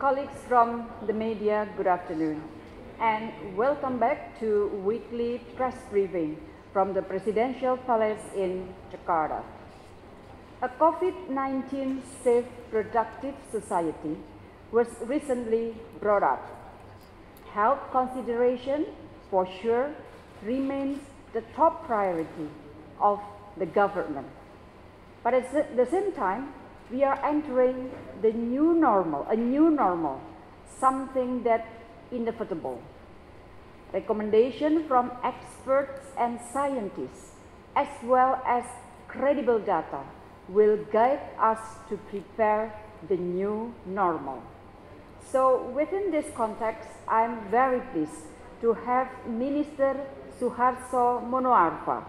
Colleagues from the media, good afternoon, and welcome back to weekly press briefing from the Presidential Palace in Jakarta. A COVID-19 safe, productive society was recently brought up. Health consideration, for sure, remains the top priority of the government. But at the same time, we are entering the new normal, a new normal, something that's inevitable. Recommendation from experts and scientists, as well as credible data, will guide us to prepare the new normal. So within this context, I'm very pleased to have Minister Suharso Monoarfa,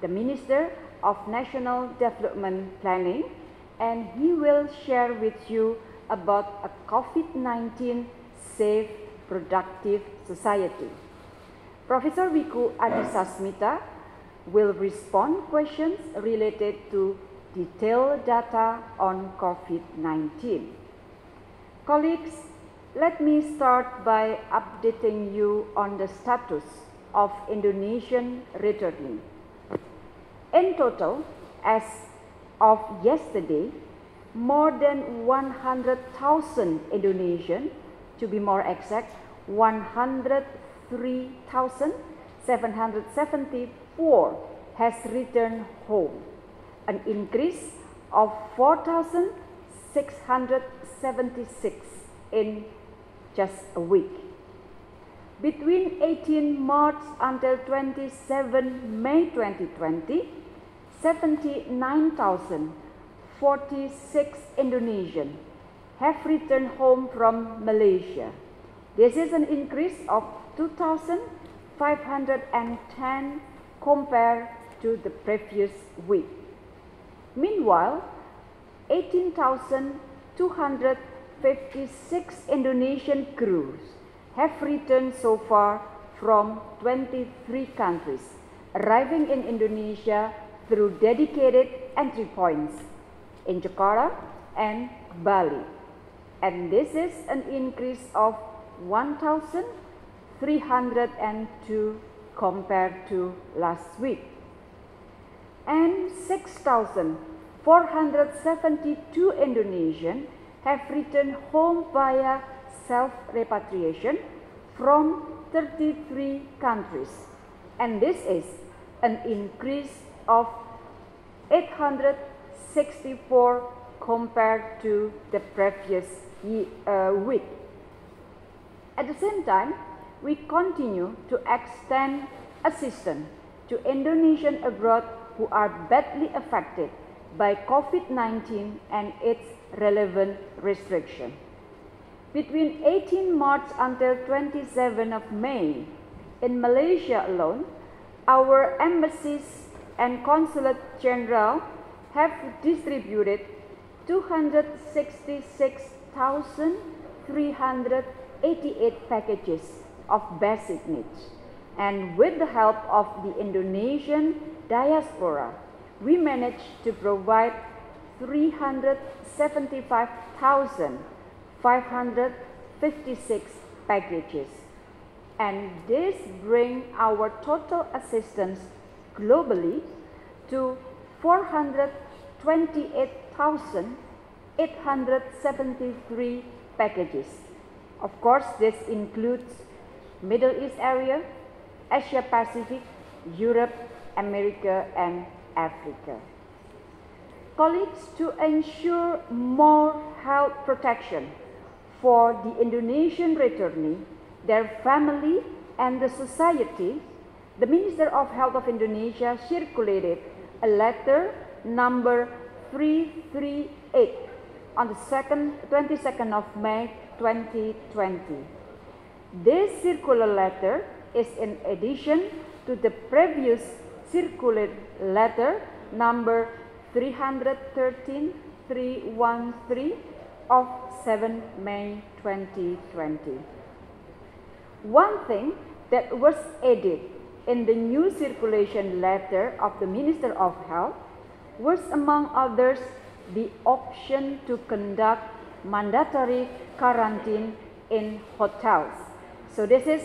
the Minister of National Development Planning, and he will share with you about a COVID-19 safe, productive society. Professor Wiku Adisasmita will respond questions related to detailed data on COVID-19. Colleagues, let me start by updating you on the status of Indonesian returning. In total, as of yesterday, more than 100,000 Indonesian, to be more exact, 103,774 has returned home, an increase of 4,676 in just a week. Between 18 March until 27 May 2020, 79,046 Indonesians have returned home from Malaysia. This is an increase of 2,510 compared to the previous week. Meanwhile, 18,256 Indonesian crews have returned so far from 23 countries, arriving in Indonesia through dedicated entry points in Jakarta and Bali. And this is an increase of 1,302 compared to last week. And 6,472 Indonesians have returned home via self-repatriation from 33 countries. And this is an increase of 864 compared to the previous week. At the same time, we continue to extend assistance to Indonesians abroad who are badly affected by COVID-19 and its relevant restriction. Between 18 March until 27 of May, in Malaysia alone, our embassies and consulate general have distributed 266,388 packages of basic needs. And with the help of the Indonesian diaspora, we managed to provide 375,556 packages. And this brings our total assistance globally to 428,873 packages. Of course, this includes Middle East area, Asia Pacific, Europe, America, and Africa. Colleagues, to ensure more health protection for the Indonesian returnee, their family, and the society, the Minister of Health of Indonesia circulated a letter number 338 on the 22nd of May 2020. This circular letter is in addition to the previous circular letter number 313-313 of 7 May 2020. One thing that was added in the new circulation letter of the Minister of Health was, among others, the option to conduct mandatory quarantine in hotels. So this is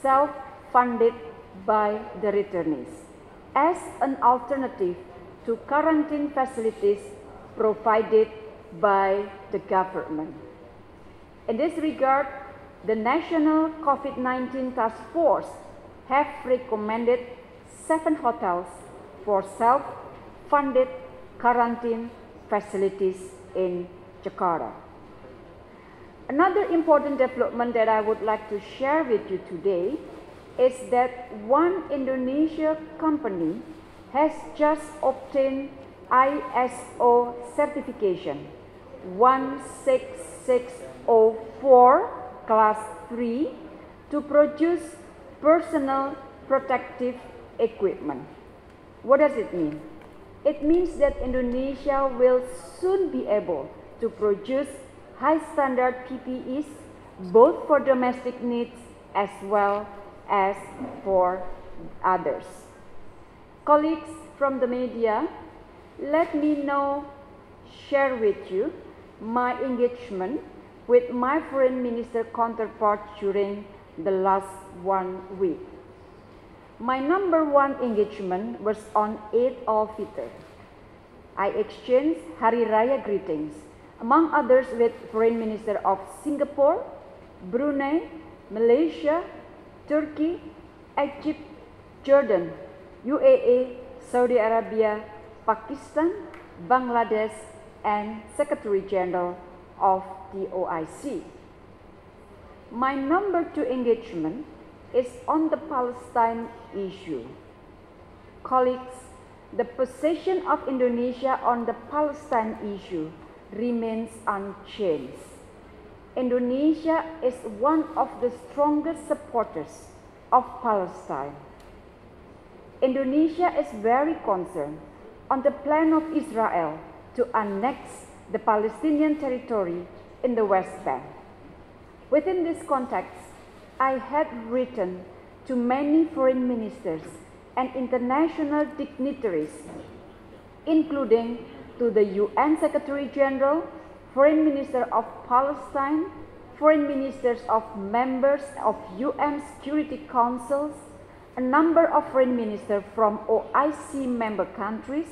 self-funded by the returnees. As an alternative to quarantine facilities provided by the government. In this regard, the National COVID-19 Task Force have recommended 7 hotels for self-funded quarantine facilities in Jakarta. Another important development that I would like to share with you today is that one Indonesia company has just obtained ISO certification 16604 Class 3 to produce personal protective equipment. What does it mean? It means that Indonesia will soon be able to produce high standard PPEs both for domestic needs as well as for others. Colleagues from the media, let me now share with you my engagement with my foreign minister counterpart during the last 1 week. My number one engagement was on Eid al-Fitr. I exchanged Hari Raya greetings, among others with foreign minister of Singapore, Brunei, Malaysia, Turkey, Egypt, Jordan, UAE, Saudi Arabia, Pakistan, Bangladesh, and Secretary General of the OIC. My number 2 engagement is on the Palestine issue. Colleagues, the position of Indonesia on the Palestine issue remains unchanged. Indonesia is one of the strongest supporters of Palestine. Indonesia is very concerned on the plan of Israel to annex the Palestinian territory in the West Bank. Within this context, I had written to many foreign ministers and international dignitaries, including to the UN Secretary General, Foreign Minister of Palestine, Foreign Ministers of members of UN Security Councils, a number of foreign ministers from OIC member countries,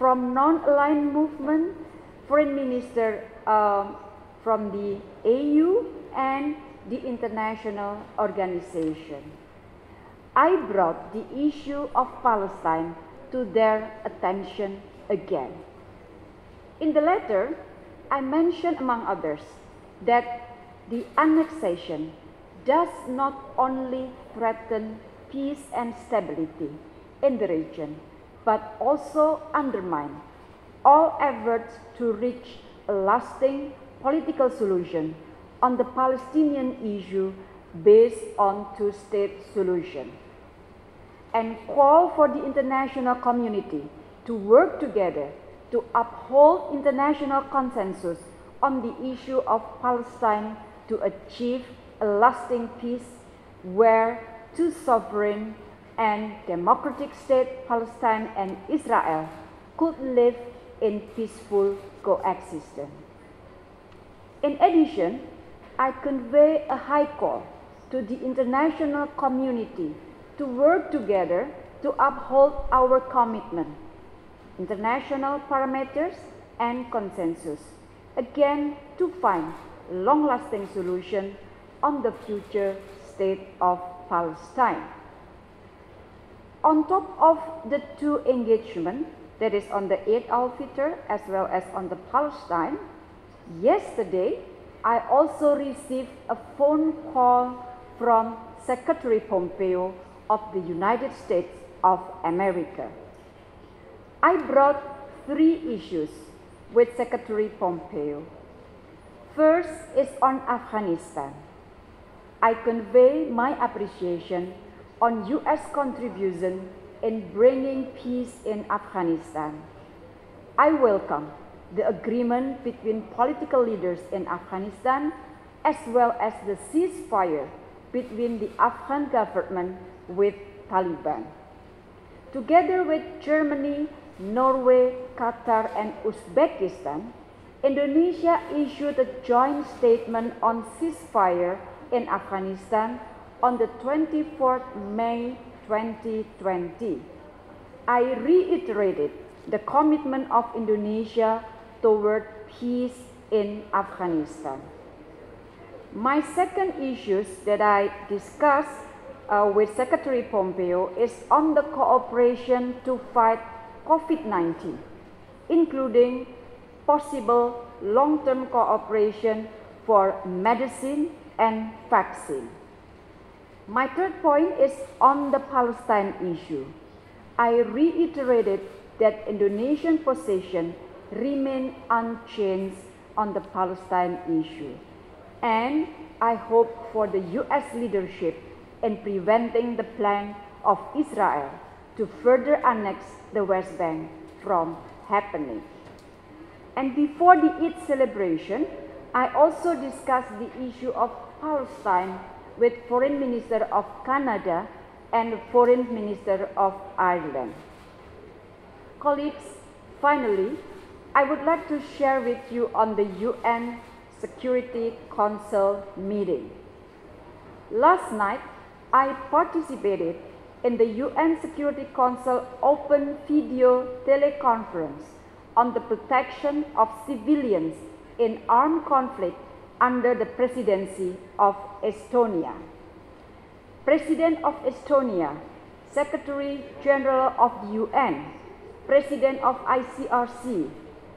from non-aligned movement, foreign minister from the AU and the international organization. I brought the issue of Palestine to their attention again. In the letter, I mentioned, among others, that the annexation does not only threaten peace and stability in the region, but also undermine all efforts to reach a lasting political solution on the Palestinian issue based on two-state solution, and call for the international community to work together to uphold international consensus on the issue of Palestine to achieve a lasting peace where two sovereign and democratic states, Palestine and Israel, could live in peaceful coexistence. In addition, I convey a high call to the international community to work together to uphold our commitment, international parameters and consensus, again to find long-lasting solution on the future state of Palestine. On top of the 2 engagements, that is on the Eid al-Fitr as well as on the Palestine, yesterday I also received a phone call from Secretary Pompeo of the United States of America. I brought 3 issues with Secretary Pompeo. First is on Afghanistan. I convey my appreciation on U.S. contribution in bringing peace in Afghanistan. I welcome the agreement between political leaders in Afghanistan as well as the ceasefire between the Afghan government with Taliban. Together with Germany, Norway, Qatar, and Uzbekistan, Indonesia issued a joint statement on ceasefire in Afghanistan on the 24th May 2020. I reiterated the commitment of Indonesia toward peace in Afghanistan. My second issue that I discussed with Secretary Pompeo is on the cooperation to fight COVID-19, including possible long-term cooperation for medicine and vaccine. My third point is on the Palestine issue. I reiterated that Indonesian position remains unchanged on the Palestine issue, and I hope for the U.S. leadership in preventing the plan of Israel to further annex the West Bank from happening. And before the Eid celebration, I also discussed the issue of Palestine with Foreign Minister of Canada and Foreign Minister of Ireland. Colleagues, finally, I would like to share with you on the UN Security Council meeting. Last night, I participated in the UN Security Council open video teleconference on the protection of civilians in armed conflict under the presidency of Estonia. President of Estonia, Secretary General of the UN, President of ICRC,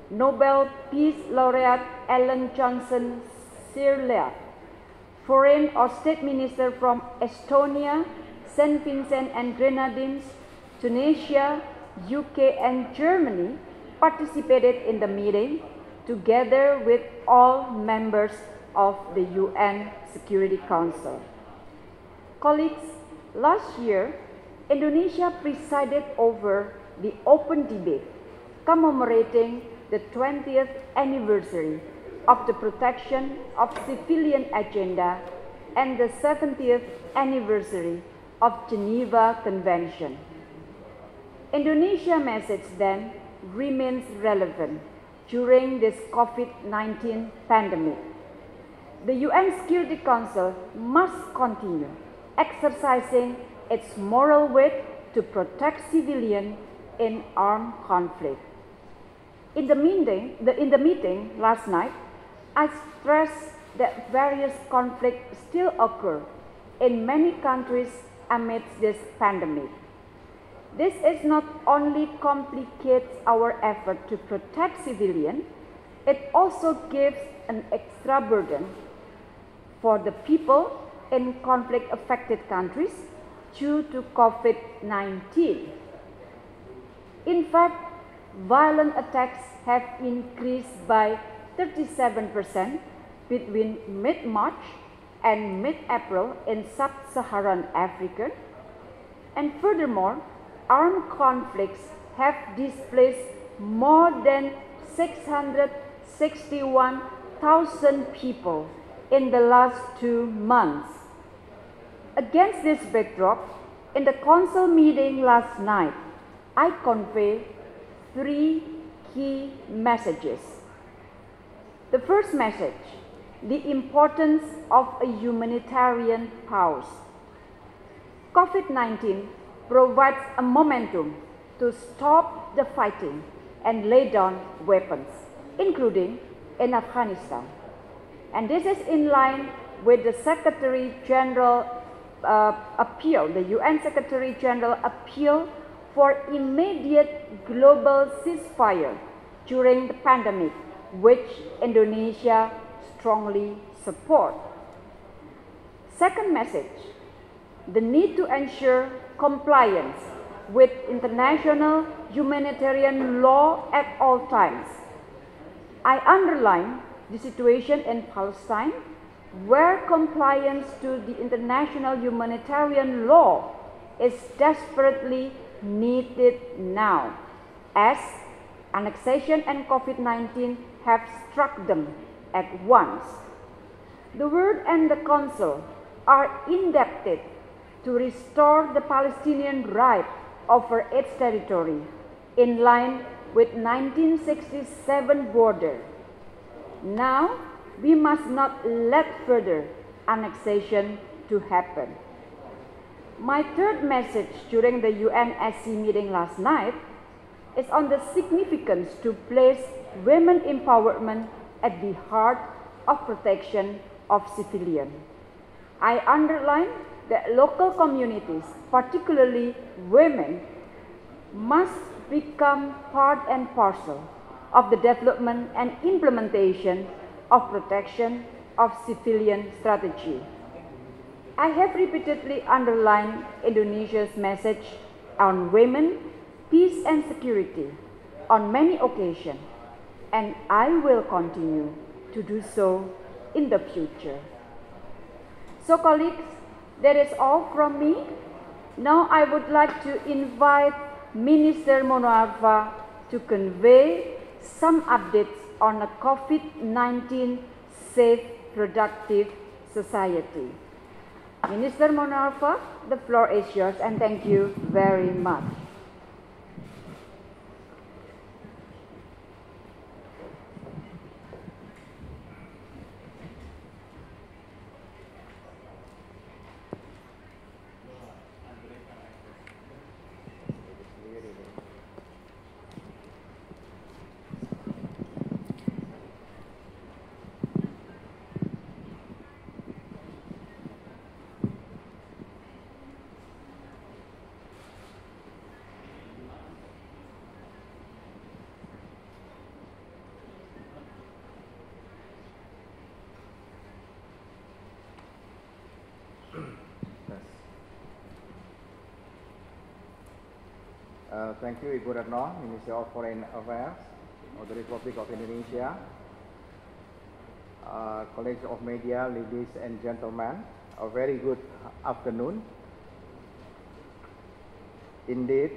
Nobel Peace Laureate Ellen Johnson Sirleaf, Foreign or State Minister from Estonia, St. Vincent and Grenadines, Tunisia, UK and Germany participated in the meeting together with all members of the UN Security Council. Colleagues, last year, Indonesia presided over the open debate commemorating the 20th anniversary of the Protection of Civilian Agenda and the 70th anniversary of Geneva Convention. Indonesia's message then remains relevant during this COVID-19 pandemic. The UN Security Council must continue exercising its moral weight to protect civilians in armed conflict. In the meeting last night, I stressed that various conflicts still occur in many countries amidst this pandemic. This is not only complicates our effort to protect civilians, it also gives an extra burden for the people in conflict-affected countries due to COVID-19. In fact, violent attacks have increased by 37% between mid-March and mid-April in sub-Saharan Africa. And furthermore, armed conflicts have displaced more than 661,000 people in the last 2 months. Against this backdrop, in the Council meeting last night, I conveyed 3 key messages. The first message, the importance of a humanitarian pause. COVID-19 provides a momentum to stop the fighting and lay down weapons, including in Afghanistan. And this is in line with the Secretary General appeal, the UN Secretary General appeal for immediate global ceasefire during the pandemic, which Indonesia strongly supports. Second message, the need to ensure compliance with international humanitarian law at all times. I underline the situation in Palestine, where compliance to the international humanitarian law is desperately needed now, as annexation and COVID-19 have struck them at once. The world and the Council are indebted to restore the Palestinian right over its territory in line with 1967 border Now, we must not let further annexation to happen. My third message during the UNSC meeting last night is on the significance to place women empowerment at the heart of protection of civilians. I underline that local communities, particularly women, must become part and parcel of the development and implementation of protection of civilian strategy. I have repeatedly underlined Indonesia's message on women, peace and security on many occasions, and I will continue to do so in the future. So colleagues, that is all from me. Now I would like to invite Minister Monoarfa to convey some updates on a COVID-19 safe, productive society. Minister Monoarfa, the floor is yours, and thank you very much. Thank you, Ibu Retno, Minister of Foreign Affairs of the Republic of Indonesia, colleagues of media, ladies and gentlemen, a very good afternoon. Indeed,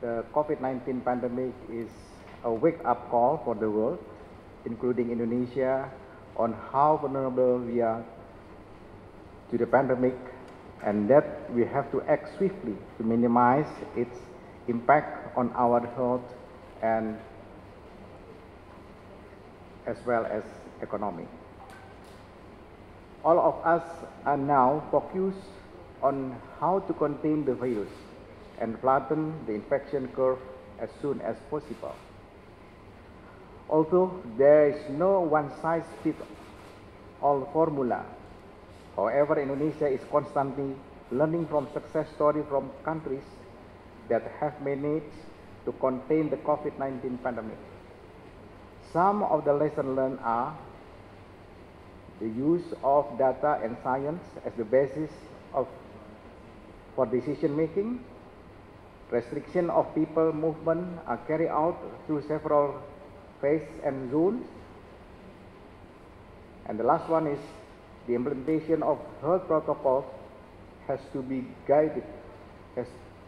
the COVID-19 pandemic is a wake-up call for the world, including Indonesia, on how vulnerable we are to the pandemic, and that we have to act swiftly to minimize its impact on our health and as well as economy. All of us are now focused on how to contain the virus and flatten the infection curve as soon as possible. Although there is no one-size-fits-all formula, however, Indonesia is constantly learning from success stories from countries that have managed to contain the COVID-19 pandemic. Some of the lessons learned are the use of data and science as the basis for decision-making, restriction of people movement are carried out through several phases and zones, and the last one is the implementation of health protocols has to be guided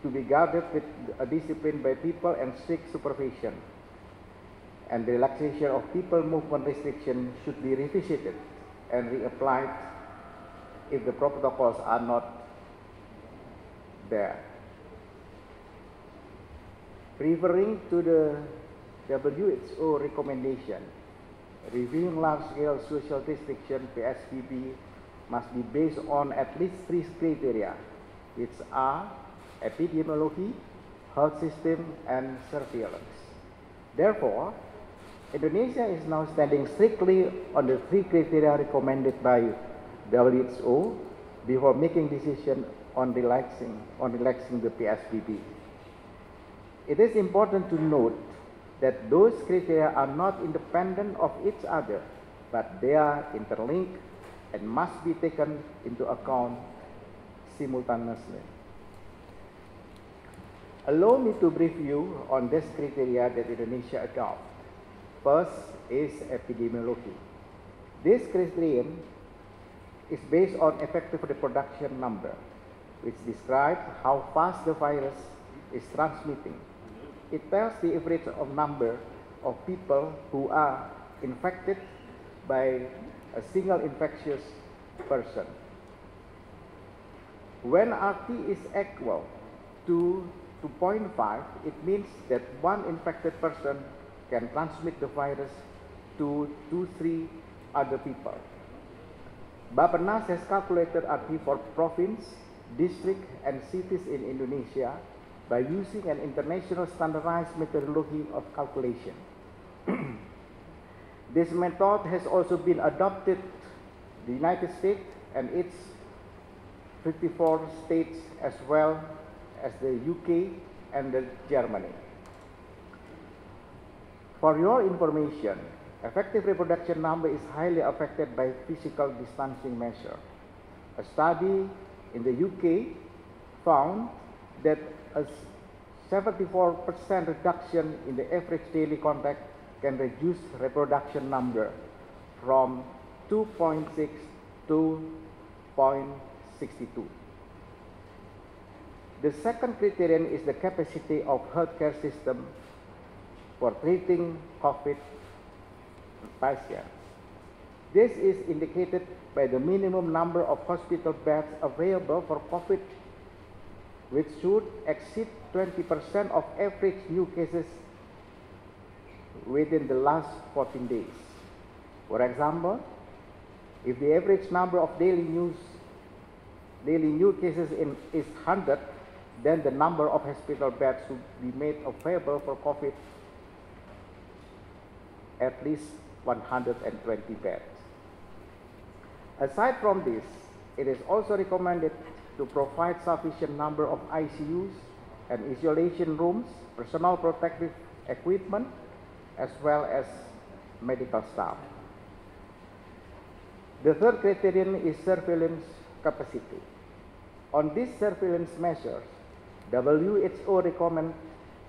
with a discipline by people and strict supervision. And the relaxation of people movement restrictions should be revisited and reapplied if the protocols are not there. Referring to the WHO recommendation, reviewing large-scale social restriction (PSBB) must be based on at least three criteria, which are epidemiology, health system, and surveillance. Therefore, Indonesia is now standing strictly on the three criteria recommended by WHO before making decision on relaxing the PSBB. It is important to note that those criteria are not independent of each other, but they are interlinked and must be taken into account simultaneously. Allow me to brief you on these criteria that Indonesia adopts. First is epidemiology. This criterion is based on effective reproduction number, which describes how fast the virus is transmitting. It tells the average of number of people who are infected by a single infectious person. When RT is equal to 2.5, it means that one infected person can transmit the virus to 2-3 other people. Bappenas has calculated RT for province, district, and cities in Indonesia by using an international standardized methodology of calculation. This method has also been adopted in the United States and its 54 states, as well as the UK and Germany. For your information, effective reproduction number is highly affected by physical distancing measure. A study in the UK found that a 74% reduction in the average daily contact can reduce reproduction number from 2.6 to 0.62. The second criterion is the capacity of healthcare system for treating COVID patients. This is indicated by the minimum number of hospital beds available for COVID, which should exceed 20% of average new cases within the last 14 days. For example, if the average number of daily new cases is 100, then the number of hospital beds should be made available for COVID at least 120 beds. Aside from this, it is also recommended to provide sufficient number of ICUs and isolation rooms, personal protective equipment, as well as medical staff. The third criterion is surveillance capacity. On these surveillance measures, WHO recommends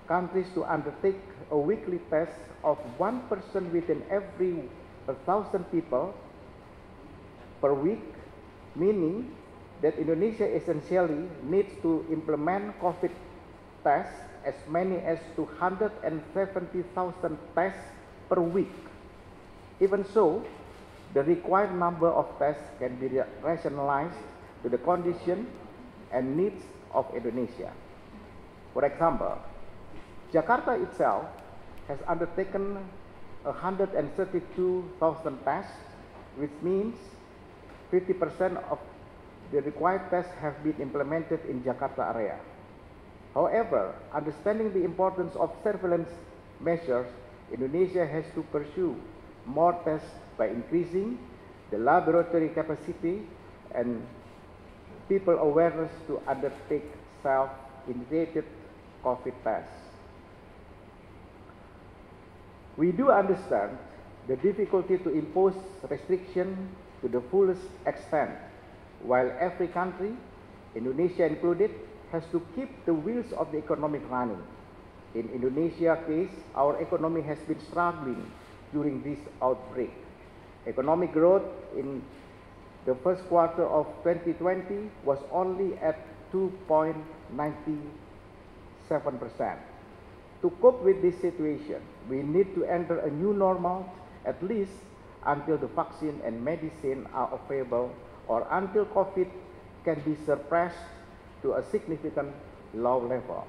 countries to undertake a weekly test of 1 person within every 1,000 people per week, meaning that Indonesia essentially needs to implement COVID tests as many as 270,000 tests per week. Even so, the required number of tests can be rationalized to the condition and needs of Indonesia. For example, Jakarta itself has undertaken 132,000 tests, which means 50% of the required tests have been implemented in Jakarta area. However, understanding the importance of surveillance measures, Indonesia has to pursue more tests by increasing the laboratory capacity and people awareness to undertake self-initiated COVID tests. We do understand the difficulty to impose restriction to the fullest extent, while every country, Indonesia included, has to keep the wheels of the economic running. In Indonesia's case, our economy has been struggling during this outbreak. Economic growth in the first quarter of 2020 was only at 2.97%. To cope with this situation, we need to enter a new normal, at least until the vaccine and medicine are available, or until COVID can be suppressed to a significant low level.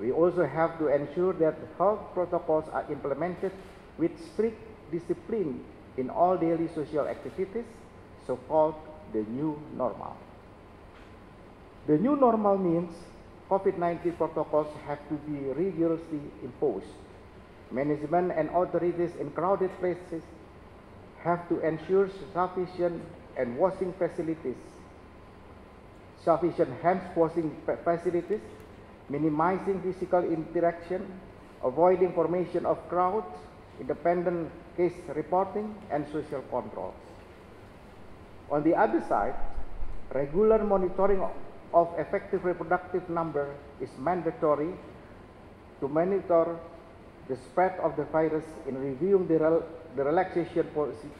We also have to ensure that health protocols are implemented with strict discipline in all daily social activities, so-called the new normal. The new normal means COVID-19 protocols have to be rigorously imposed. Management and authorities in crowded places have to ensure sufficient and washing facilities, minimizing physical interaction, avoiding formation of crowds, independent case reporting, and social controls. On the other side, regular monitoring of effective reproductive number is mandatory to monitor the spread of the virus in reviewing the relaxation policy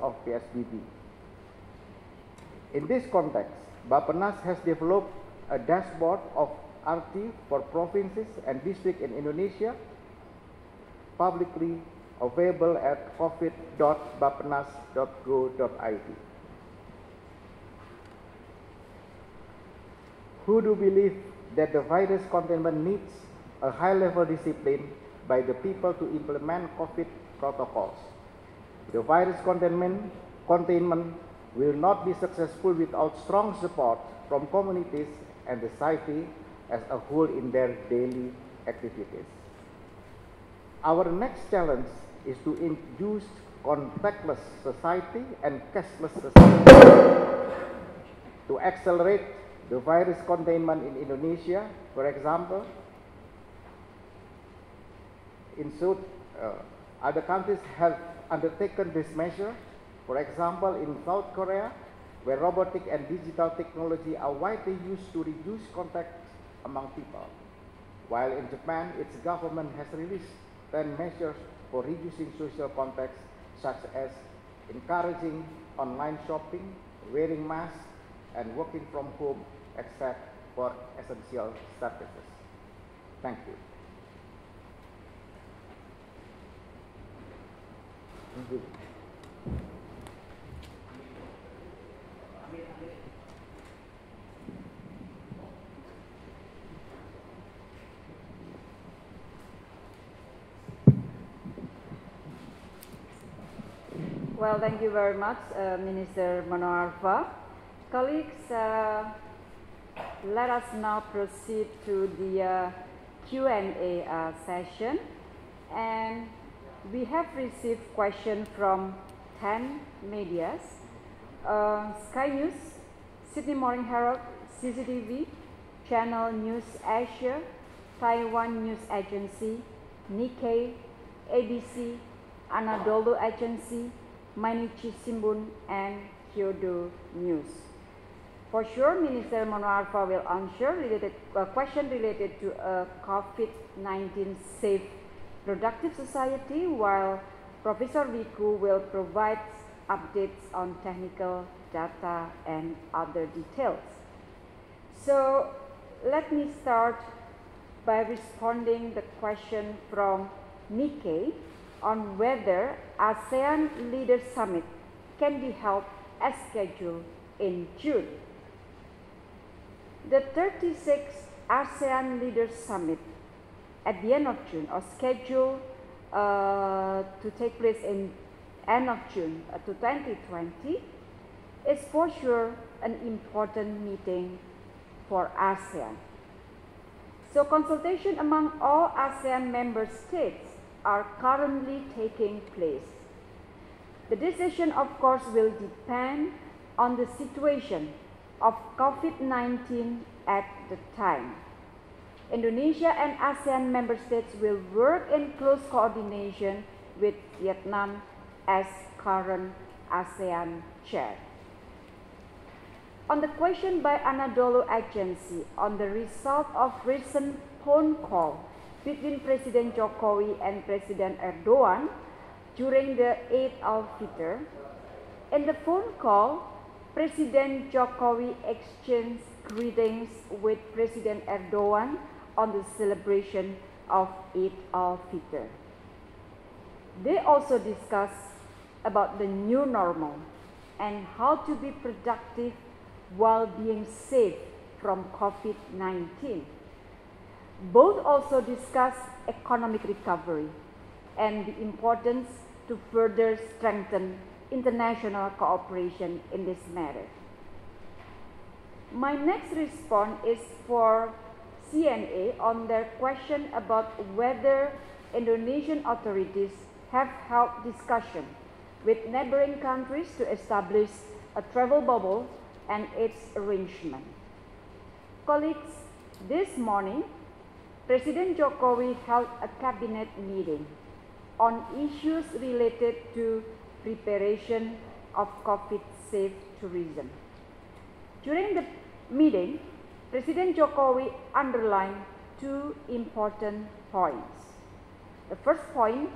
of PSBB. In this context, Bappenas has developed a dashboard of RT for provinces and districts in Indonesia, publicly available at covid.bappenas.go.id. Who do believe that the virus containment needs a high-level discipline by the people to implement COVID protocols. The virus containment will not be successful without strong support from communities and society as a whole in their daily activities. Our next challenge is to induce contactless society and cashless society. To accelerate the virus containment in Indonesia, for example, other countries have undertaken this measure. For example, in South Korea, where robotic and digital technology are widely used to reduce contact among people. While in Japan, its government has released 10 measures for reducing social contacts, such as encouraging online shopping, wearing masks, and working from home except for essential services. Thank you. Thank you. Well, thank you very much, Minister Monoarfa. Colleagues, let us now proceed to the Q&A session. And we have received questions from 10 medias, Sky News, Sydney Morning Herald, CCTV, Channel News Asia, Taiwan News Agency, Nikkei, ABC, Anadolu Agency, Mainichi Shimbun, and Kyodo News. For sure, Minister Monoarfa will answer questions related to a COVID-19 safe productive society, while Professor Wiku will provide updates on technical data and other details. So let me start by responding the question from Nikkei on whether ASEAN Leaders Summit can be held as scheduled in June. The 36th ASEAN Leaders Summit at the end of June, or scheduled to take place in end of June 2020, is for sure an important meeting for ASEAN. So consultation among all ASEAN member states are currently taking place. The decision, of course, will depend on the situation of COVID-19 at the time. Indonesia and ASEAN member states will work in close coordination with Vietnam as current ASEAN chair. On the question by Anadolu Agency on the result of recent phone call between President Jokowi and President Erdogan during the Eid al-Fitr. In the phone call, President Jokowi exchanged greetings with President Erdogan on the celebration of Eid al-Fitr. They also discussed about the new normal and how to be productive while being safe from COVID-19. Both also discuss economic recovery and the importance to further strengthen international cooperation in this matter. My next response is for CNA on their question about whether Indonesian authorities have held discussion with neighboring countries to establish a travel bubble and its arrangement. Colleagues, this morning, President Jokowi held a cabinet meeting on issues related to preparation of COVID-safe tourism. During the meeting, President Jokowi underlined two important points. The first point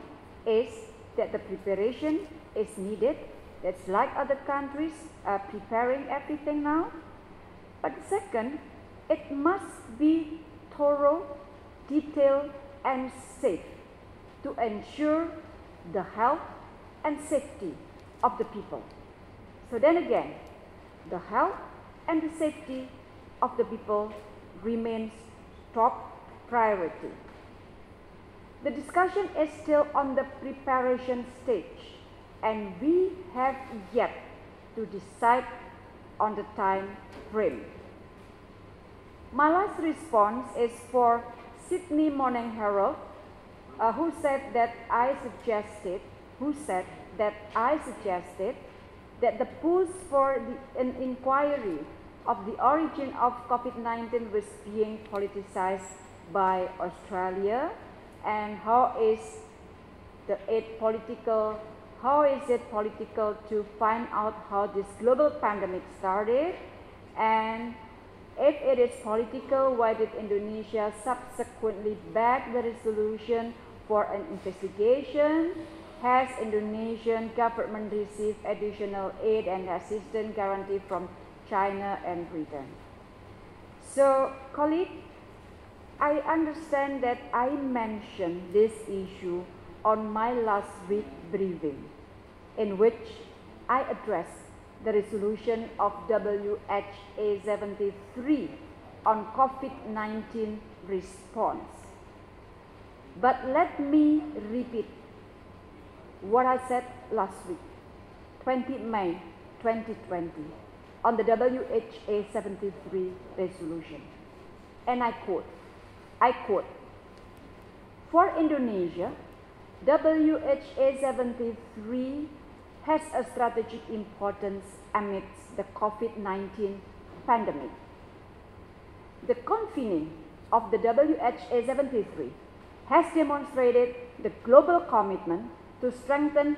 is that the preparation is needed. That's like other countries are preparing everything now. But second, it must be thorough, detailed and safe to ensure the health and safety of the people. So then again, the health and the safety of the people remains top priority. The discussion is still on the preparation stage, and we have yet to decide on the time frame. Mala's response is for Sydney Morning Herald, who said that I suggested that the push for an inquiry of the origin of COVID-19 was being politicized by Australia, and how is it political to find out how this global pandemic started, and if it is political, why did Indonesia subsequently back the resolution for an investigation? Has Indonesian government received additional aid and assistance guarantee from China and Britain? So, colleague, I understand that I mentioned this issue on my last week briefing, in which I addressed the resolution of WHA-73 on COVID-19 response. But let me repeat what I said last week, 20 May 2020, on the WHA-73 resolution. And I quote, "For Indonesia, WHA-73 has a strategic importance amidst the COVID-19 pandemic. The convening of the WHA-73 has demonstrated the global commitment to strengthen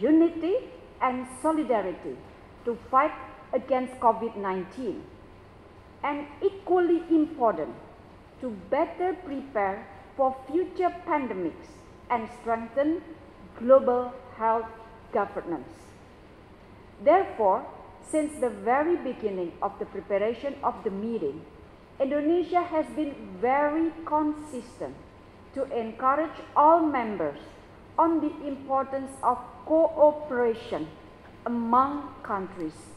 unity and solidarity to fight against COVID-19, and equally important, to better prepare for future pandemics and strengthen global health governance. Therefore, since the very beginning of the preparation of the meeting, Indonesia has been very consistent to encourage all members on the importance of cooperation among countries,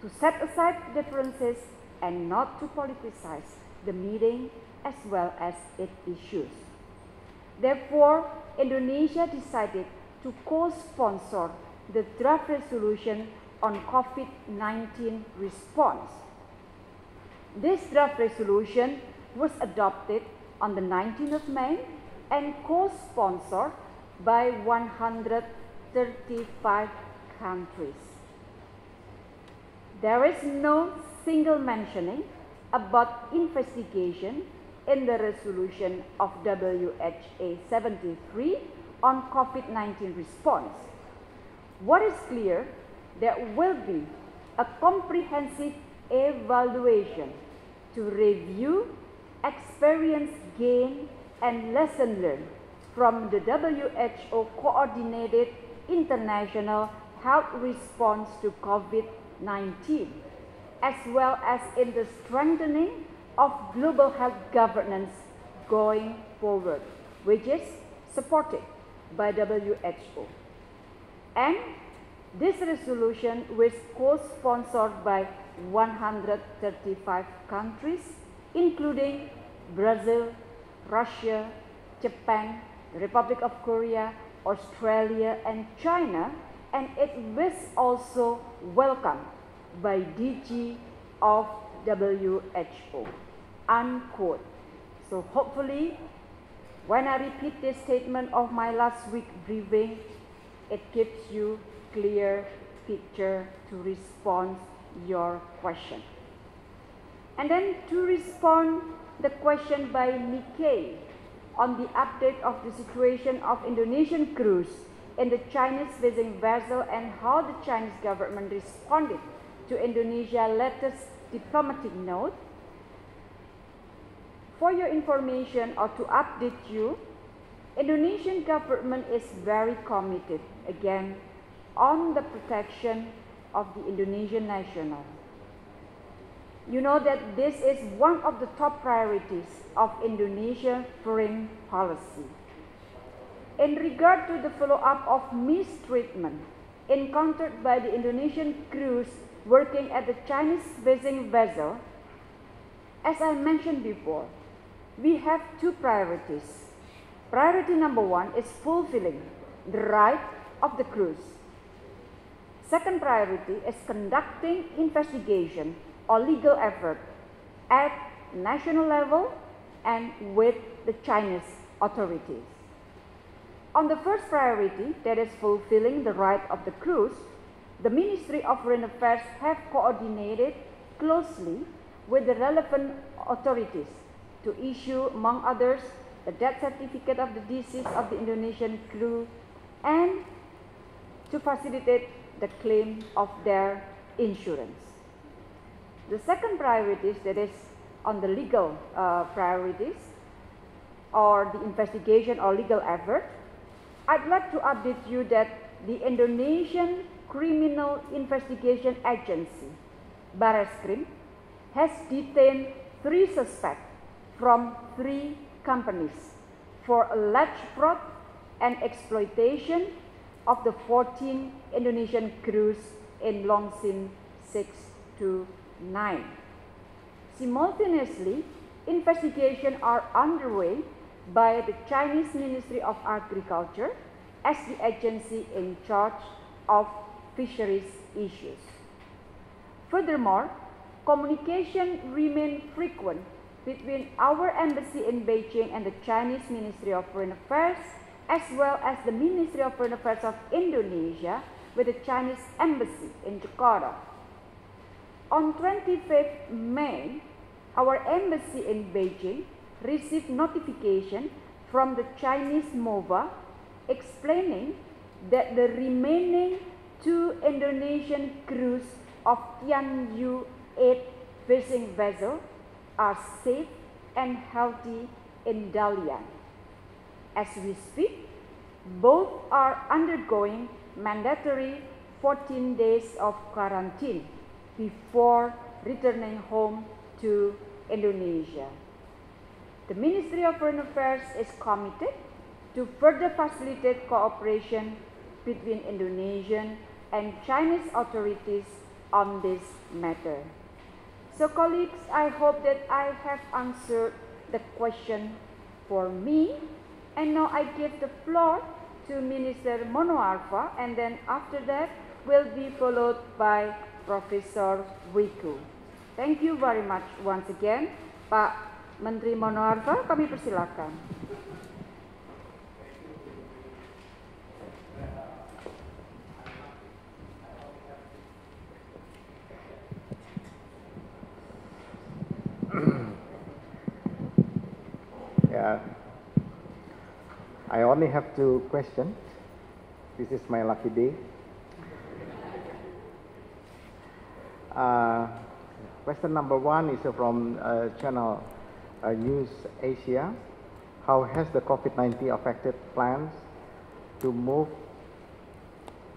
to set aside differences and not to politicize the meeting as well as its issues. Therefore, Indonesia decided to co-sponsor the draft resolution on COVID-19 response. This draft resolution was adopted on the 19th of May and co-sponsored by 135 countries. There is no single mentioning about investigation in the resolution of WHA-73 on COVID-19 response. What is clear, there will be a comprehensive evaluation to review experience gained and lesson learned from the WHO coordinated international health response to COVID-19, as well as in the strengthening of global health governance going forward, which is supported by WHO. And this resolution was co-sponsored by 135 countries, including Brazil, Russia, Japan, the Republic of Korea, Australia, and China, and it was also welcomed by DG of WHO." Unquote. So hopefully, when I repeat this statement of my last week briefing, it gives you clear picture to respond your question. And then to respond the question by Nikkei on the update of the situation of Indonesian crews in the Chinese fishing vessel and how the Chinese government responded to Indonesia's latest diplomatic note. For your information or to update you, Indonesian government is very committed, again, on the protection of the Indonesian national. You know that this is one of the top priorities of Indonesian foreign policy. In regard to the follow-up of mistreatment encountered by the Indonesian crews working at the Chinese fishing vessel, as I mentioned before, we have two priorities. Priority number one is fulfilling the right of the crews. Second priority is conducting investigation or legal effort at national level and with the Chinese authorities. On the first priority, that is fulfilling the right of the crews, the Ministry of Foreign Affairs have coordinated closely with the relevant authorities to issue, among others, the death certificate of the deceased of the Indonesian crew and to facilitate the claim of their insurance. The second priority, that is on the legal priorities or the investigation or legal effort, I'd like to update you that the Indonesian Criminal Investigation Agency, Barreskrim, has detained 3 suspects from 3 companies for alleged fraud and exploitation of the 14 Indonesian crews in Longsin 6 to 9. Simultaneously, investigations are underway by the Chinese Ministry of Agriculture as the agency in charge of fisheries issues. Furthermore, communication remained frequent between our embassy in Beijing and the Chinese Ministry of Foreign Affairs, as well as the Ministry of Foreign Affairs of Indonesia with the Chinese embassy in Jakarta. On 25th May, our embassy in Beijing received notification from the Chinese MOFA explaining that the remaining 2 Indonesian crews of Tianyu 8 fishing vessel are safe and healthy in Dalian. As we speak, both are undergoing mandatory 14 days of quarantine before returning home to Indonesia. The Ministry of Foreign Affairs is committed to further facilitate cooperation between Indonesian and Chinese authorities on this matter. So colleagues, I hope that I have answered the question for me. And now I give the floor to Minister Monoarfa, and then after that will be followed by Professor Wiku. Thank you very much once again. Pak Menteri Monoarfa, kami persilakan. I only have 2 questions. This is my lucky day. Question number 1 is from channel News Asia. How has the COVID-19 affected plans to move?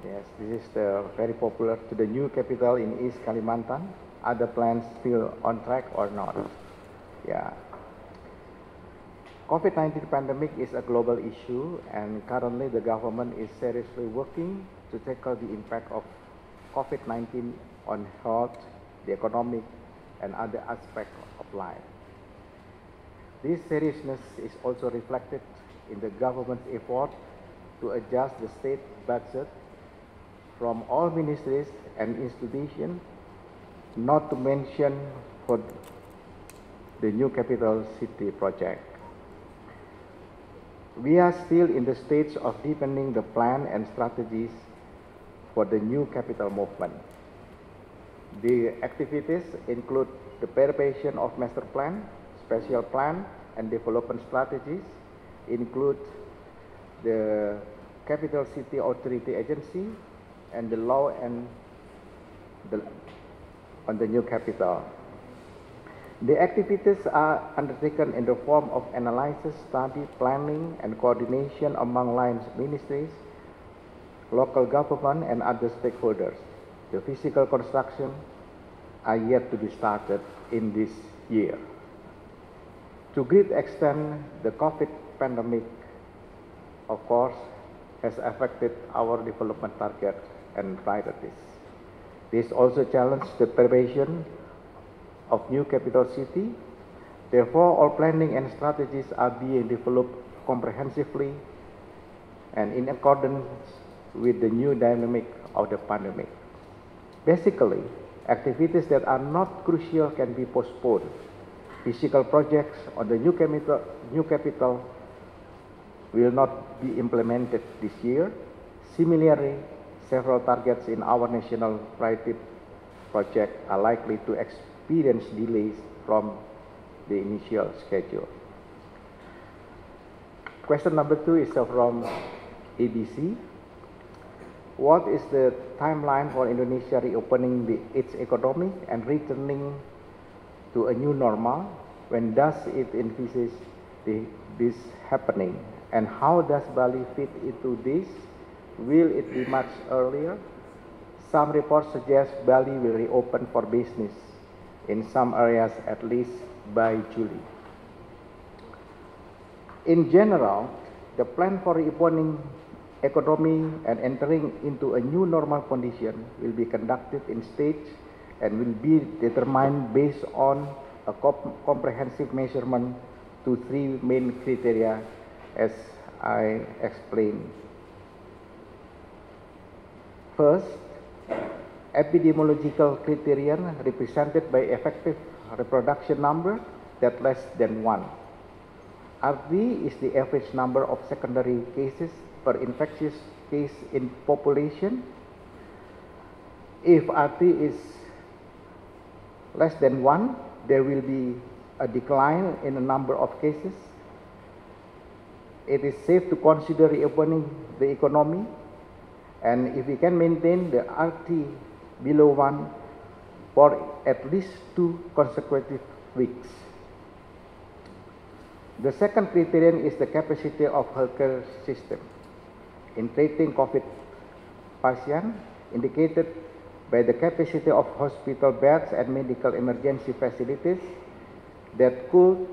Yes, this is very popular to the new capital in East Kalimantan. Are the plans still on track or not? Yeah. COVID-19 pandemic is a global issue, and currently the government is seriously working to tackle the impact of COVID-19 on health, the economic, and other aspects of life. This seriousness is also reflected in the government's effort to adjust the state budget from all ministries and institutions, not to mention for the new capital city project. We are still in the stage of deepening the plan and strategies for the new capital movement. The activities include the preparation of master plan, special plan, and development strategies, include the Capital City Authority Agency and the law and on the new capital. The activities are undertaken in the form of analysis, study, planning, and coordination among line ministries, local government, and other stakeholders. The physical construction are yet to be started in this year. To great extent, the COVID pandemic, of course, has affected our development targets and priorities. This also challenged the preparation of new capital city. Therefore, all planning and strategies are being developed comprehensively and in accordance with the new dynamic of the pandemic. Basically, activities that are not crucial can be postponed. Physical projects on the new capital will not be implemented this year. Similarly, several targets in our national priority project are likely to experience delays from the initial schedule. Question number 2 is from ABC. What is the timeline for Indonesia reopening its economy and returning to a new normal? When does it envisage this happening? And how does Bali fit into this? Will it be much earlier? Some reports suggest Bali will reopen for business in some areas at least by July. In general, the plan for reopening economy and entering into a new normal condition will be conducted in stages and will be determined based on a comprehensive measurement to 3 main criteria as I explained. First, epidemiological criterion represented by effective reproduction number that less than 1. RT is the average number of secondary cases per infectious case in population. If RT is less than 1, there will be a decline in the number of cases. It is safe to consider reopening the economy, and if we can maintain the RT below 1 for at least 2 consecutive weeks. The second criterion is the capacity of healthcare system in treating COVID patients, indicated by the capacity of hospital beds and medical emergency facilities that could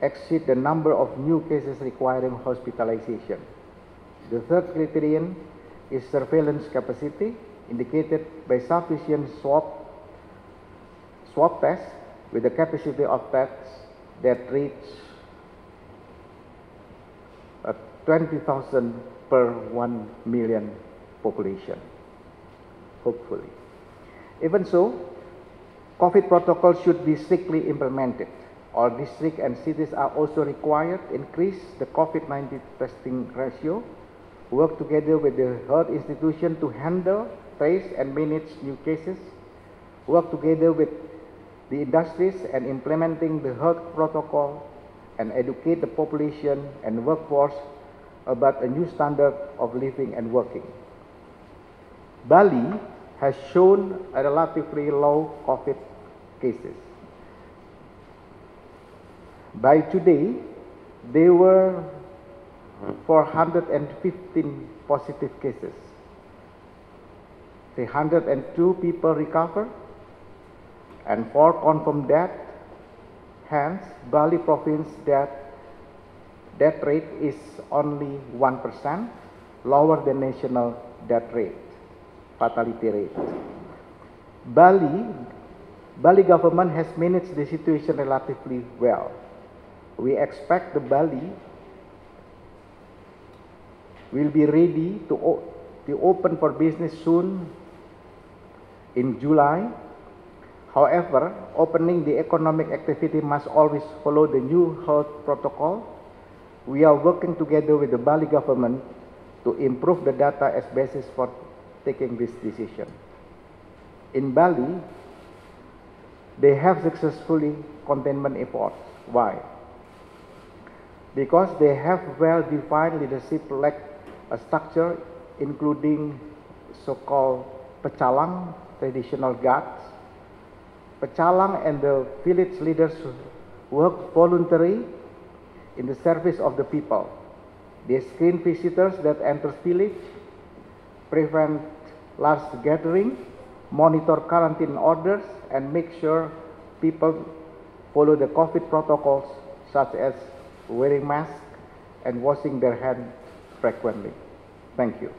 exceed the number of new cases requiring hospitalization. The third criterion is surveillance capacity, indicated by sufficient swab tests with the capacity of tests that reach 20,000 per 1 million population, hopefully. Even so, COVID protocols should be strictly implemented. All districts and cities are also required to increase the COVID-19 testing ratio, work together with the health institution to handle, trace, and manage new cases, work together with the industries and implementing the health protocol, and educate the population and workforce about a new standard of living and working. Bali has shown a relatively low COVID cases. By today, there were 415 positive cases, 302 people recovered, and 4 confirmed deaths. Hence, Bali province death rate is only 1%, lower than national death rate, fatality rate. Bali government has managed the situation relatively well. We expect the Bali will be ready to open for business soon in July. However, opening the economic activity must always follow the new health protocol. We are working together with the Bali government to improve the data as basis for taking this decision. In Bali, they have successfully containment efforts. Why? Because they have well-defined leadership like a structure, including so-called pecalang, traditional guards. Pecalang and the village leaders work voluntarily in the service of the people. They screen visitors that enter village, prevent large gathering, monitor quarantine orders, and make sure people follow the COVID protocols such as wearing masks and washing their hands frequently. Thank you.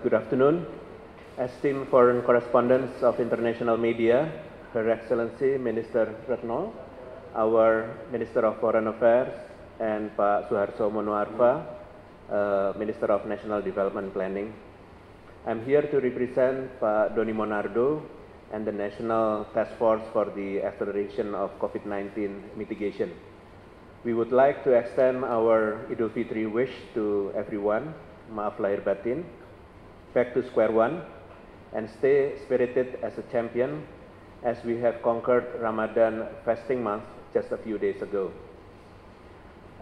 Good afternoon. Esteemed foreign correspondents of international media, Her Excellency Minister Retno, our Minister of Foreign Affairs, and Pak Suharso Monoarfa, Minister of National Development Planning. I'm here to represent Pak Doni Monardo and the National Task Force for the Acceleration of COVID-19 Mitigation. We would like to extend our Idul Fitri wish to everyone, maaf lahir batin, back to square one, and stay spirited as a champion as we have conquered Ramadan fasting month just a few days ago.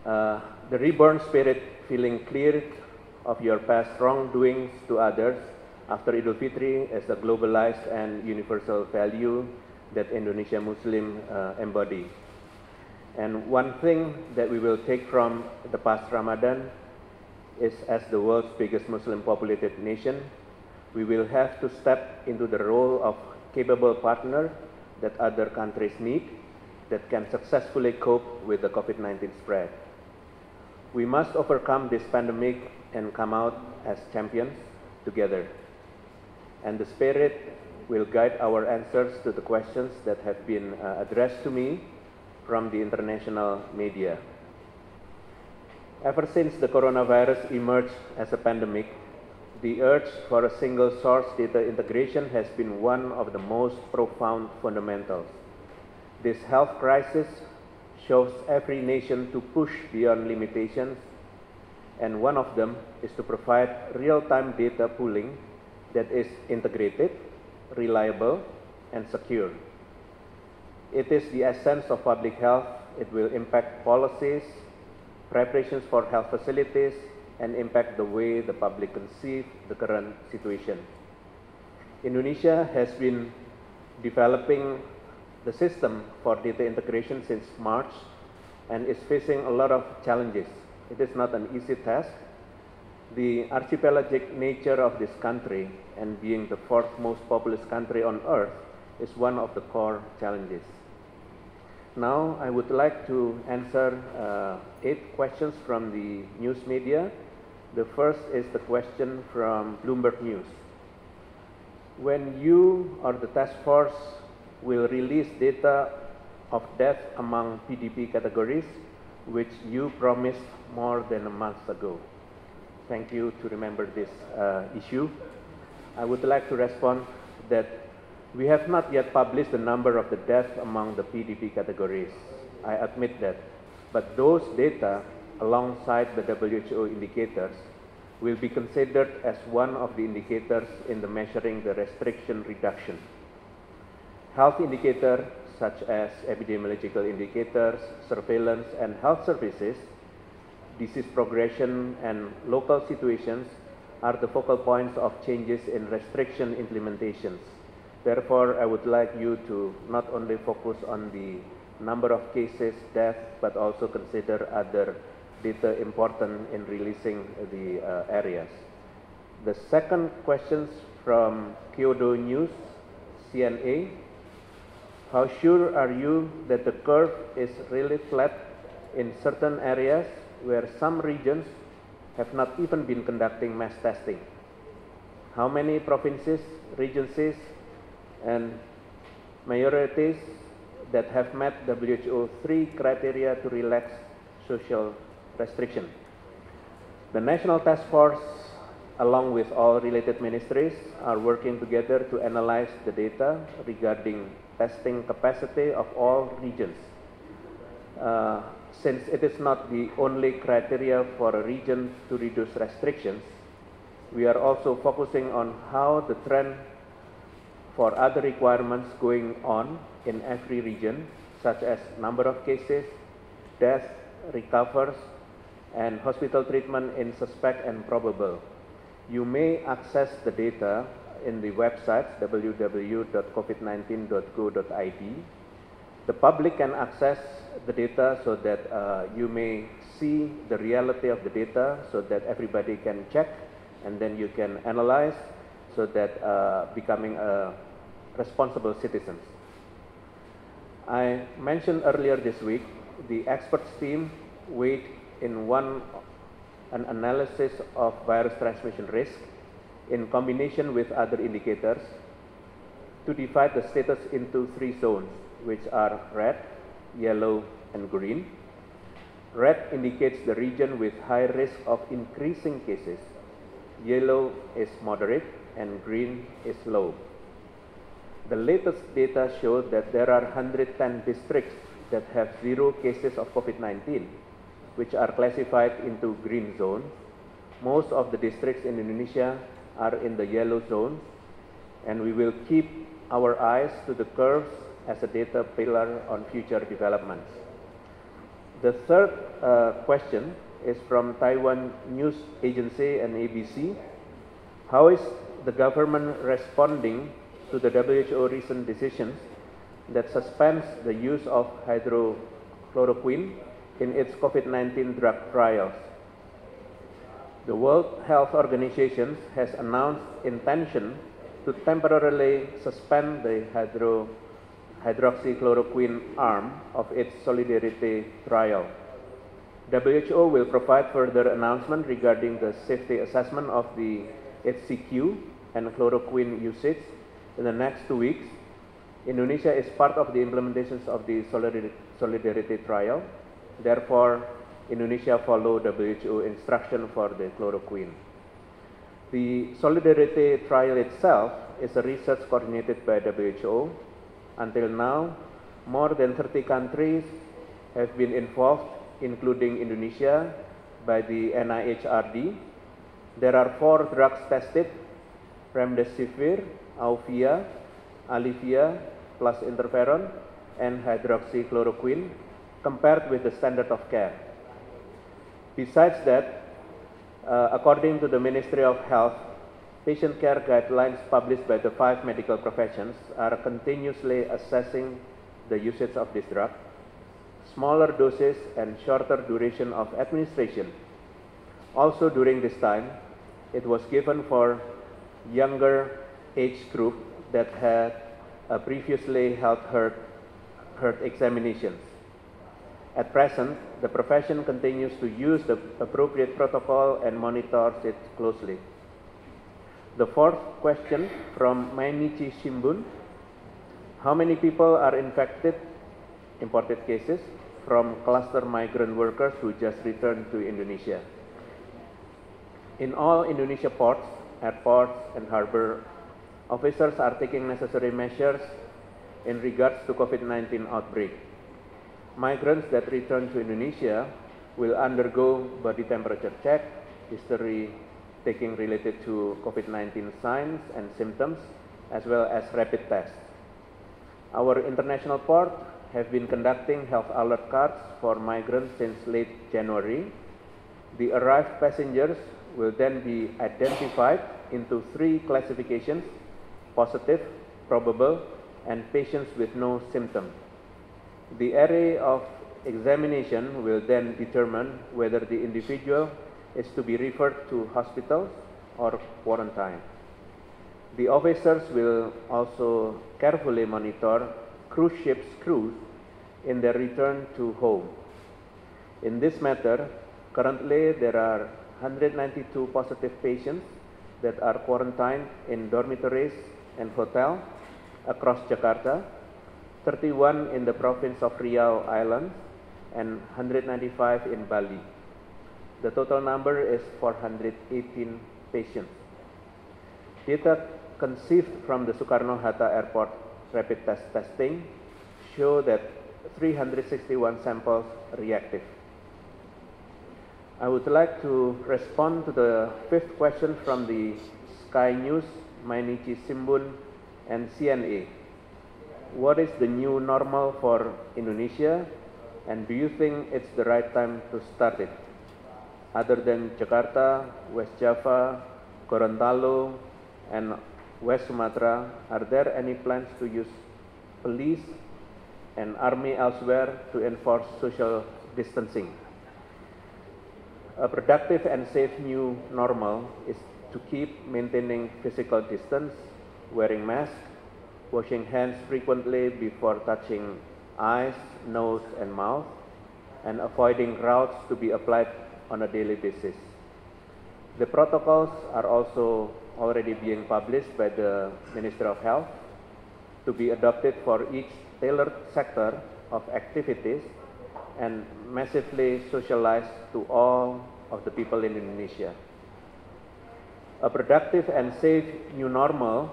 The reborn spirit, feeling cleared of your past wrongdoings to others after Idul Fitri, is a globalized and universal value that Indonesia Muslim embody. And one thing that we will take from the past Ramadan is, as the world's biggest Muslim populated nation, we will have to step into the role of capable partner that other countries need that can successfully cope with the COVID-19 spread. We must overcome this pandemic and come out as champions together. And the spirit will guide our answers to the questions that have been addressed to me from the international media. Ever since the coronavirus emerged as a pandemic, the urge for a single source data integration has been one of the most profound fundamentals. This health crisis shows every nation to push beyond limitations, and one of them is to provide real-time data pooling that is integrated, reliable, and secure. It is the essence of public health. It will impact policies, preparations for health facilities, and impact the way the public conceive the current situation. Indonesia has been developing the system for data integration since March and is facing a lot of challenges. It is not an easy task. The archipelagic nature of this country and being the fourth most populous country on earth is one of the core challenges. Now, I would like to answer 8 questions from the news media. The first is the question from Bloomberg News. When you or the task force will release data of death among PDP categories, which you promised more than a month ago. Thank you to remember this issue. I would like to respond that we have not yet published the number of the deaths among the PDP categories. I admit that. But those data, alongside the WHO indicators, will be considered as one of the indicators in the measuring the restriction reduction. Health indicators, such as epidemiological indicators, surveillance and health services, disease progression, and local situations are the focal points of changes in restriction implementations. Therefore, I would like you to not only focus on the number of cases, deaths, but also consider other data important in releasing the areas. The second question from Kyodo News, CNA. How sure are you that the curve is really flat in certain areas where some regions have not even been conducting mass testing? How many provinces, regencies, and majorities that have met WHO 3 criteria to relax social restriction? The National Task Force, along with all related ministries, are working together to analyze the data regarding testing capacity of all regions. Since it is not the only criteria for a region to reduce restrictions, we are also focusing on how the trend for other requirements going on in every region, such as number of cases, deaths, recovers, and hospital treatment in suspect and probable. You may access the data in the website www.covid19.go.id. The public can access the data so that you may see the reality of the data so that everybody can check, and then you can analyze so that becoming a responsible citizens. I mentioned earlier this week, the experts team weighed in an analysis of virus transmission risk in combination with other indicators to divide the status into three zones, which are red, yellow, and green. Red indicates the region with high risk of increasing cases, yellow is moderate, and green is low. The latest data show that there are 110 districts that have 0 cases of COVID-19, which are classified into green zone. Most of the districts in Indonesia are in the yellow zone, and we will keep our eyes to the curves as a data pillar on future developments. The third question is from Taiwan News Agency and ABC. How is the government responding to the WHO recent decisions that suspends the use of hydroxychloroquine in its COVID-19 drug trials? The World Health Organization has announced intention to temporarily suspend the hydroxychloroquine arm of its Solidarity trial. WHO will provide further announcement regarding the safety assessment of the HCQ and chloroquine usage in the next 2 weeks. Indonesia is part of the implementations of the Solidarity trial. Therefore, Indonesia follows WHO instruction for the chloroquine. The Solidarity trial itself is a research coordinated by WHO. Until now, more than 30 countries have been involved, including Indonesia, by the NIHRD. There are 4 drugs tested: remdesivir, Auvia, Alivia plus interferon, and hydroxychloroquine, compared with the standard of care. Besides that, according to the Ministry of Health, patient care guidelines published by the 5 medical professions are continuously assessing the usage of this drug, smaller doses and shorter duration of administration. Also during this time, it was given for younger age group that had previously held heart examinations. At present, the profession continues to use the appropriate protocol and monitors it closely. The fourth question from Mainichi Shimbun. How many people are infected, imported cases, from cluster migrant workers who just returned to Indonesia? In all Indonesia ports, airports, and harbor, officers are taking necessary measures in regards to COVID-19 outbreak. Migrants that return to Indonesia will undergo body temperature check, history taking related to COVID-19 signs and symptoms, as well as rapid tests. Our international port have been conducting health alert cards for migrants since late January. The arrived passengers will then be identified into 3 classifications: positive, probable, and patients with no symptom. The array of examination will then determine whether the individual is to be referred to hospitals or quarantine. The officers will also carefully monitor cruise ships' crews in their return to home. In this matter, currently there are 192 positive patients that are quarantined in dormitories and hotels across Jakarta, 31 in the province of Riau Island, and 195 in Bali. The total number is 418 patients. Data conceived from the Soekarno-Hatta Airport rapid test testing show that 361 samples reactive. I would like to respond to the 5th question from the Sky News, Mainichi Shimbun, and CNA. What is the new normal for Indonesia, and do you think it's the right time to start it? Other than Jakarta, West Java, Gorontalo, and West Sumatra, are there any plans to use police and army elsewhere to enforce social distancing? A productive and safe new normal is to keep maintaining physical distance, wearing masks, washing hands frequently before touching eyes, nose, and mouth, and avoiding routes to be applied on a daily basis. The protocols are also already being published by the Ministry of Health to be adopted for each tailored sector of activities and massively socialized to all of the people in Indonesia. A productive and safe new normal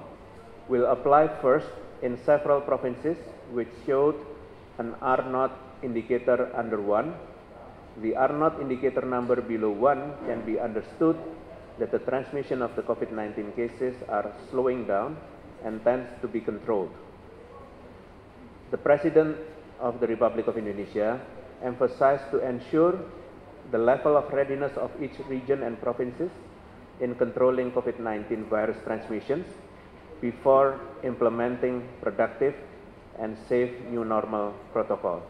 will apply first in several provinces which showed an R0 indicator under 1. The R0 indicator number below 1 can be understood that the transmission of the COVID-19 cases are slowing down and tends to be controlled. The President of the Republic of Indonesia emphasized to ensure the level of readiness of each region and provinces in controlling COVID-19 virus transmissions before implementing productive and safe new normal protocol.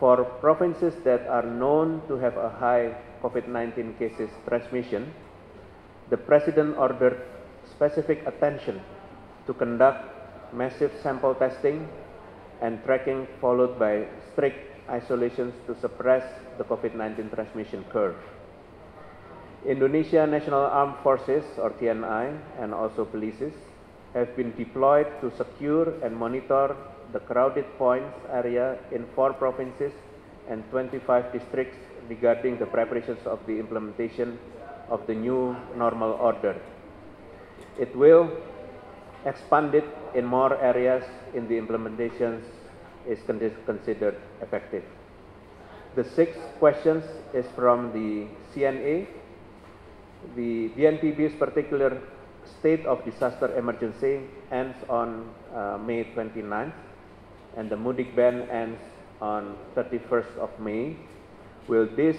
For provinces that are known to have a high COVID-19 cases transmission, the President ordered specific attention to conduct massive sample testing and tracking, followed by strict isolations to suppress the COVID-19 transmission curve. Indonesia National Armed Forces, or TNI, and also polices have been deployed to secure and monitor the crowded points area in 4 provinces and 25 districts regarding the preparations of the implementation of the new normal order. It will expand it in more areas in the implementations is considered effective. The 6th question is from the CNA. The BNPB's particular state of disaster emergency ends on May 29th, and the Mudik ban ends on 31st of May. Will this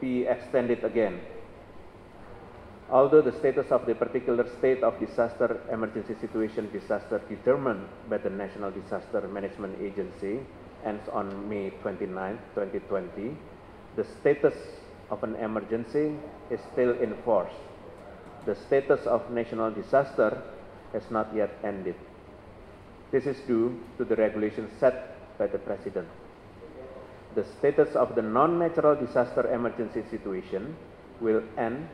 be extended again? Although the status of the particular state of disaster emergency situation disaster determined by the National Disaster Management Agency ends on May 29, 2020, the status of an emergency is still in force. The status of national disaster has not yet ended. This is due to the regulations set by the President. The status of the non-natural disaster emergency situation will end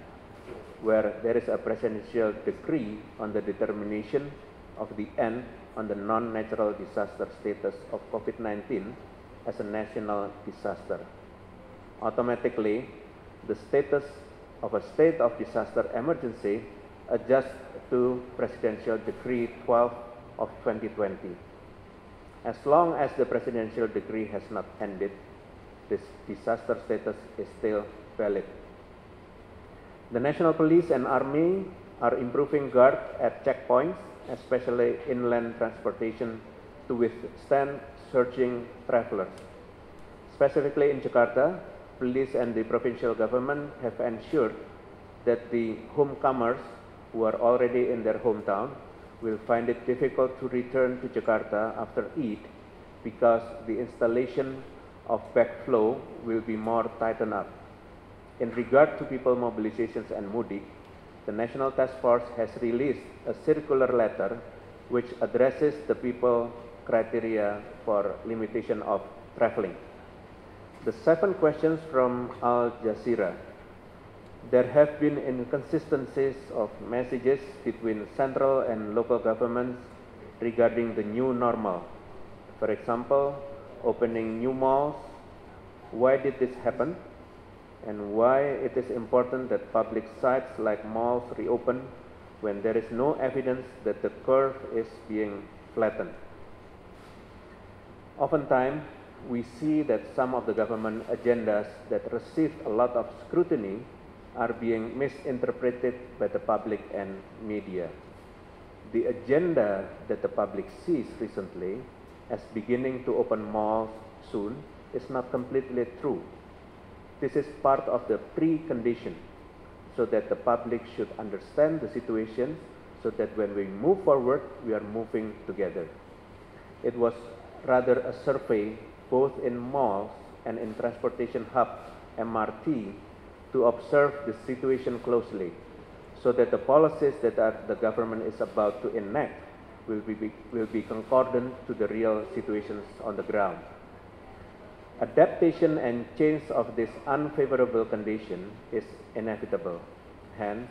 where there is a presidential decree on the determination of the end on the non-natural disaster status of COVID-19 as a national disaster. Automatically, the status of a state of disaster emergency adjusts to Presidential Decree 12 of 2020. As long as the presidential decree has not ended, this disaster status is still valid. The National Police and Army are improving guard at checkpoints, especially inland transportation, to withstand surging travelers. Specifically in Jakarta, police and the provincial government have ensured that the homecomers who are already in their hometown will find it difficult to return to Jakarta after Eid because the installation of backflow will be more tightened up. In regard to people mobilizations and Mudik, the National Task Force has released a circular letter which addresses the people criteria for limitation of traveling. The 7 questions from Al Jazeera. There have been inconsistencies of messages between central and local governments regarding the new normal. For example, opening new malls. Why did this happen? And why it is important that public sites like malls reopen when there is no evidence that the curve is being flattened. Oftentimes, we see that some of the government agendas that received a lot of scrutiny are being misinterpreted by the public and media. The agenda that the public sees recently as beginning to open malls soon is not completely true. This is part of the precondition so that the public should understand the situation so that when we move forward, we are moving together. It was rather a survey both in malls and in transportation hub MRT to observe the situation closely so that the policies that the government is about to enact will be concordant to the real situations on the ground. Adaptation and change of this unfavorable condition is inevitable. Hence,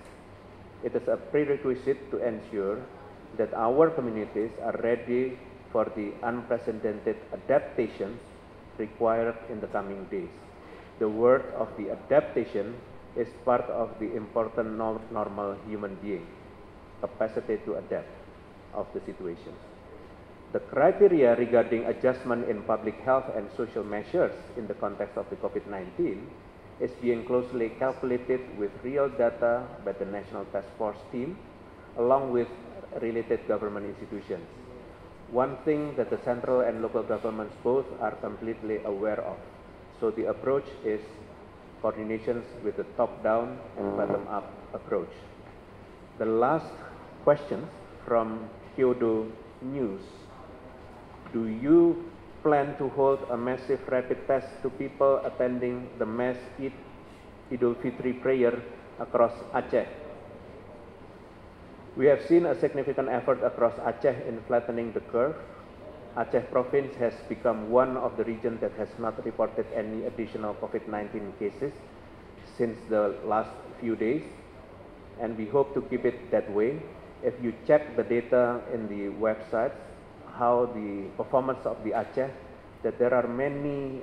it is a prerequisite to ensure that our communities are ready for the unprecedented adaptations required in the coming days. The word of the adaptation is part of the important normal human being capacity to adapt of the situation. The criteria regarding adjustment in public health and social measures in the context of the COVID-19 is being closely calculated with real data by the National Task Force team along with related government institutions. One thing that the central and local governments both are completely aware of. So the approach is coordination with the top-down and bottom-up approach. The last question from Kyodo News. Do you plan to hold a massive rapid test to people attending the mass Idul Fitri prayer across Aceh? We have seen a significant effort across Aceh in flattening the curve. Aceh province has become one of the regions that has not reported any additional COVID-19 cases since the last few days, and we hope to keep it that way. If you check the data in the websites, how the performance of the Aceh, that there are many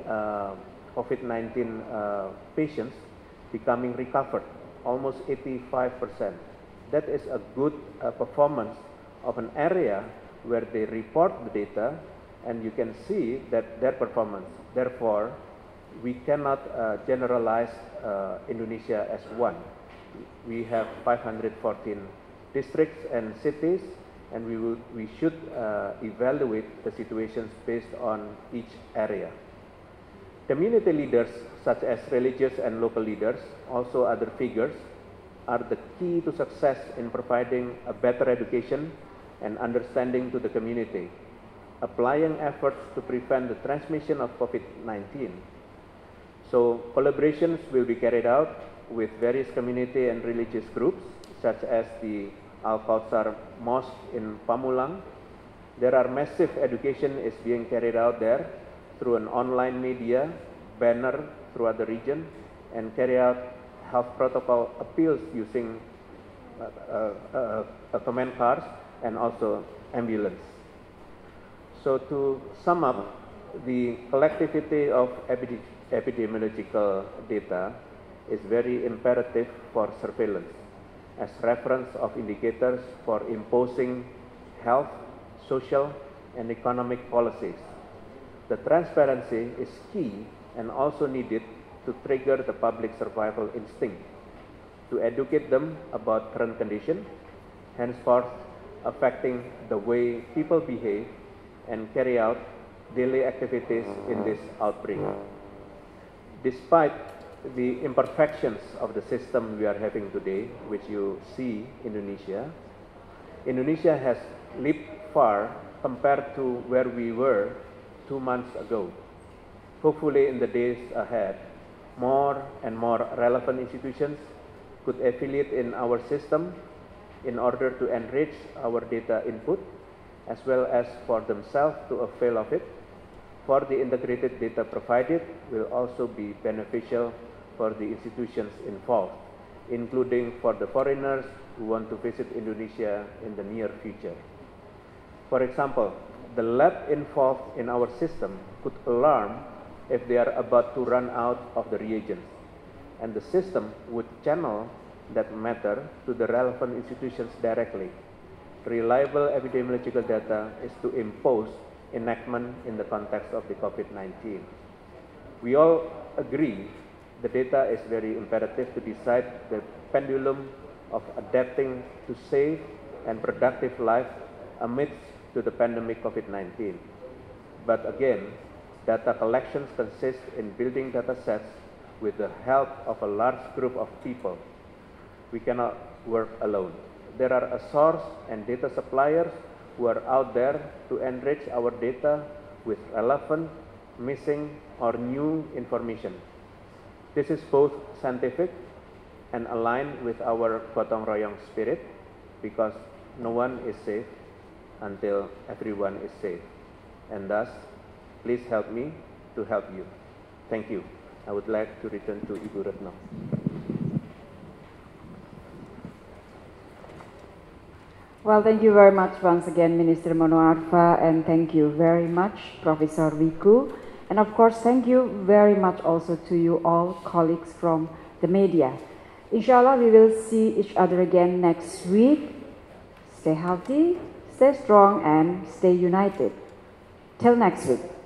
COVID-19 patients becoming recovered, almost 85%. That is a good performance of an area where they report the data, and you can see that their performance. Therefore, we cannot generalize Indonesia as one. We have 514 districts and cities, and we should evaluate the situations based on each area. Community leaders, such as religious and local leaders, also other figures, are the key to success in providing a better education and understanding to the community, applying efforts to prevent the transmission of COVID-19. So collaborations will be carried out with various community and religious groups, such as the Al-Kautsar Mosque in Pamulang. There are massive education is being carried out there through an online media, banner throughout the region, and carry out health protocol appeals using command cars and also ambulance. So to sum up, the collectivity of epidemiological data is very imperative for surveillance as reference of indicators for imposing health, social, and economic policies. The transparency is key and also needed to trigger the public survival instinct, to educate them about current condition, henceforth affecting the way people behave and carry out daily activities in this outbreak. Despite the imperfections of the system we are having today, which you see Indonesia has leaped far compared to where we were 2 months ago. Hopefully in the days ahead, more and more relevant institutions could affiliate in our system in order to enrich our data input, as well as for themselves to avail of it. For the integrated data provided will also be beneficial for the institutions involved, including for the foreigners who want to visit Indonesia in the near future. For example, the lab involved in our system could alarm if they are about to run out of the reagents, and the system would channel that matter to the relevant institutions directly. Reliable epidemiological data is to impose enactment in the context of the COVID-19. We all agree the data is very imperative to decide the pendulum of adapting to safe and productive life amidst to the pandemic COVID-19. But again, data collections consist in building data sets with the help of a large group of people. We cannot work alone. There are a source and data suppliers who are out there to enrich our data with relevant, missing, or new information. This is both scientific and aligned with our gotong royong spirit, because no one is safe until everyone is safe. And thus, please help me to help you. Thank you. I would like to return to Ibu Retno. Well, thank you very much once again, Minister Monoarfa, and thank you very much, Professor Wiku. And of course, thank you very much also to you all colleagues from the media. Inshallah, we will see each other again next week. Stay healthy, stay strong, and stay united. Till next week.